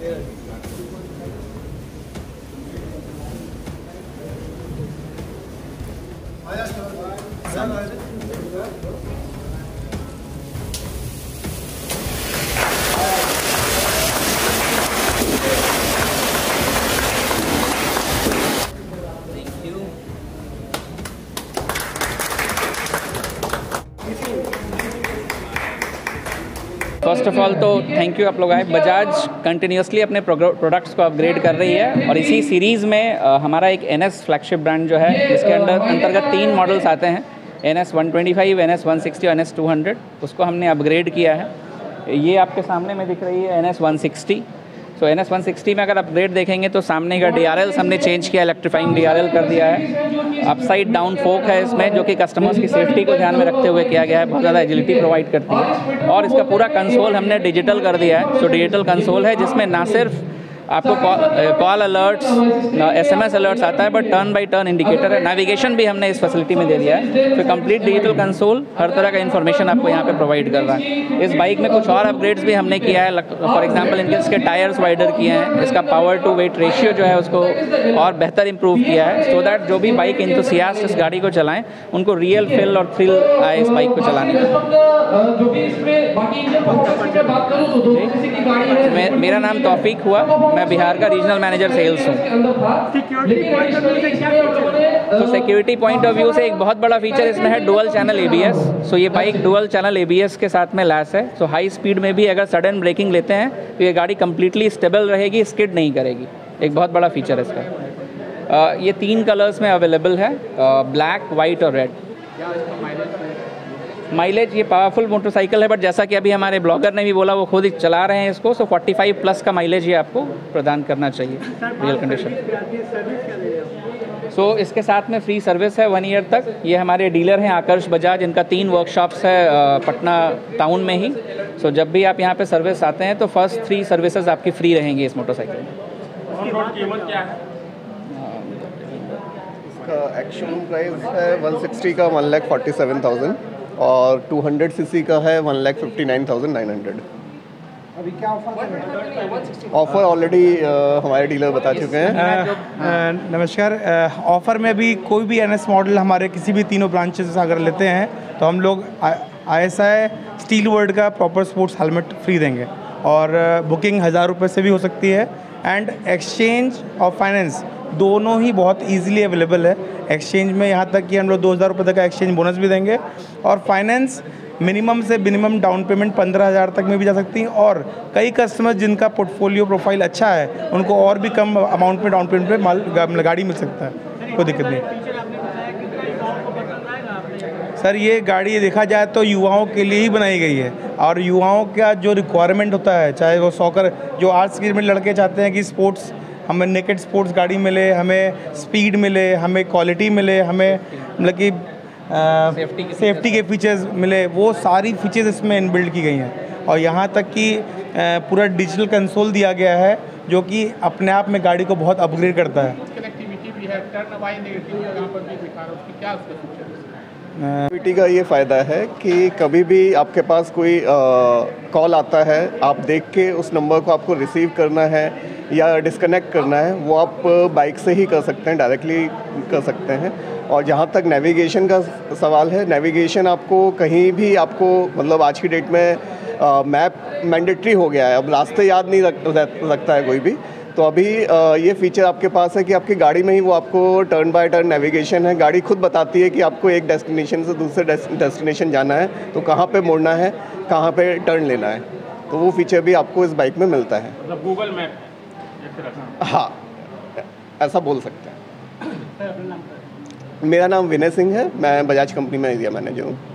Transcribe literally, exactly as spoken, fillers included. First of all तो thank you आप लोग आए। बजाज कंटिन्यूसली अपने प्रोडक्ट्स को अपग्रेड कर रही है और इसी सीरीज़ में हमारा एक एनएस फ्लैगशिप ब्रांड जो है, जिसके अंदर अंतर्गत तीन मॉडल्स आते हैं, NS one twenty five, NS one sixty और एनएस टू हंड्रेड। उसको हमने अपग्रेड किया है। ये आपके सामने में दिख रही है एनएस वन सिक्सटी। तो एन एस वन सिक्सटी में अगर अपग्रेड देखेंगे तो सामने का डीआरएल हमने चेंज किया, इलेक्ट्रीफाइंग डीआरएल कर दिया है। अपसाइड डाउन फोक है इसमें, जो कि कस्टमर्स की सेफ्टी को ध्यान में रखते हुए किया गया है। बहुत ज़्यादा एजिलिटी प्रोवाइड करती है और इसका पूरा कंसोल हमने डिजिटल कर दिया है। तो डिजिटल कंसोल है जिसमें ना सिर्फ आपको कॉल अलर्ट्स, एसएमएस अलर्ट्स आता है, but turn by turn indicator है, नेविगेशन भी हमने इस फैसिलिटी में दे दिया है। तो कंप्लीट डिजिटल कंसोल, हर तरह का इन्फॉर्मेशन आपको यहाँ पे प्रोवाइड कर रहा है। इस बाइक में कुछ और अपग्रेड्स भी हमने किया है। फॉर एग्जांपल इनके इसके टायर्स वाइडर किए हैं, इसका पावर टू वेट रेशियो जो है उसको और बेहतर इंप्रूव किया है, सो so दैट जो भी बाइक इंथुसियास्ट इस गाड़ी को चलाएँ उनको रियल फील और थ्रिल आए इस बाइक को चलाने में। मेरा नाम तौफीक हुआ, मैं बिहार का रीजनल मैनेजर सेल्स हूँ। तो सिक्योरिटी पॉइंट ऑफ व्यू से एक बहुत बड़ा फीचर इसमें है डुअल चैनल एबीएस। सो ये बाइक डुअल चैनल एबीएस के साथ में लैस है। सो हाई स्पीड में भी अगर सडन ब्रेकिंग लेते हैं तो ये गाड़ी कंप्लीटली स्टेबल रहेगी, स्किड नहीं करेगी। एक बहुत बड़ा फीचर है इसका। आ, ये तीन कलर्स में अवेलेबल है, ब्लैक, वाइट और रेड। माइलेज, ये पावरफुल मोटरसाइकिल है, बट जैसा कि अभी हमारे ब्लॉगर ने भी बोला, वो खुद ही चला रहे हैं इसको, सो पैंतालीस प्लस का माइलेज ये आपको प्रदान करना चाहिए रियल कंडीशन। सो इसके साथ में फ्री सर्विस है वन ईयर तक। ये हमारे डीलर हैं आकर्ष बजाज, इनका तीन वर्कशॉप्स है पटना टाउन में ही। सो so, जब भी आप यहाँ पर सर्विस आते हैं तो फर्स्ट थ्री सर्विसेज आपकी फ्री रहेंगी इस मोटरसाइकिल में। एक्शन प्राइस है वन सिक्सटी का one lakh forty seven thousand और टू हंड्रेड सीसी का है one lakh fifty nine thousand nine hundred. अभी क्या ऑफर? ऑफ़र ऑलरेडी हमारे डीलर बता चुके हैं। नमस्कार। ऑफ़र में भी कोई भी एनएस मॉडल हमारे किसी भी तीनों ब्रांचेस अगर लेते हैं तो हम लोग आईएसआई स्टील वर्ल्ड का प्रॉपर स्पोर्ट्स हेलमेट फ्री देंगे और बुकिंग हज़ार रुपये से भी हो सकती है। एंड एक्सचेंज और फाइनेंस दोनों ही बहुत इजीली अवेलेबल है। एक्सचेंज में यहाँ तक कि हम लोग दो हज़ार रुपये तक का एक्सचेंज बोनस भी देंगे और फाइनेंस मिनिमम से मिनिमम डाउन पेमेंट पंद्रह हज़ार तक में भी जा सकती हैं। और कई कस्टमर्स जिनका पोर्टफोलियो प्रोफाइल अच्छा है उनको और भी कम अमाउंट में डाउन पेमेंट पे माल गाड़ी मिल सकता है, कोई दिक्कत नहीं। सर, ये गाड़ी देखा जाए तो युवाओं के लिए ही बनाई गई है और युवाओं का जो रिक्वायरमेंट होता है, चाहे वो सॉकर, जो आज के में लड़के चाहते हैं कि स्पोर्ट्स, हमें नेकेड स्पोर्ट्स गाड़ी मिले, हमें स्पीड मिले, हमें क्वालिटी मिले, हमें मतलब कि सेफ्टी के फीचर्स मिले, वो सारी फीचर्स इसमें इनबिल्ड की गई हैं। और यहाँ तक कि पूरा डिजिटल कंसोल दिया गया है जो कि अपने आप में गाड़ी को बहुत अपग्रेड करता है। कनेक्टिविटी का ये फ़ायदा है कि कभी भी आपके पास कोई कॉल आता है, आप देख के उस नंबर को आपको रिसीव करना है या डिस्कनेक्ट करना है, वो आप बाइक से ही कर सकते हैं, डायरेक्टली कर सकते हैं। और जहाँ तक नेविगेशन का सवाल है, नेविगेशन आपको कहीं भी आपको मतलब आज की डेट में आ, मैप मैंडेटरी हो गया है, अब रास्ते याद नहीं रख, रखता है कोई भी। तो अभी आ, ये फीचर आपके पास है कि आपकी गाड़ी में ही वो आपको टर्न बाय टर्न नेविगेशन है, गाड़ी खुद बताती है कि आपको एक डेस्टिनेशन से दूसरे डेस्टिनेशन जाना है तो कहाँ पर मोड़ना है, कहाँ पर टर्न लेना है, तो वो फीचर भी आपको इस बाइक में मिलता है। मतलब गूगल मैप, हाँ, ऐसा बोल सकते हैं। मेरा नाम विनय सिंह है, मैं बजाज कंपनी में एरिया मैनेजर हूँ।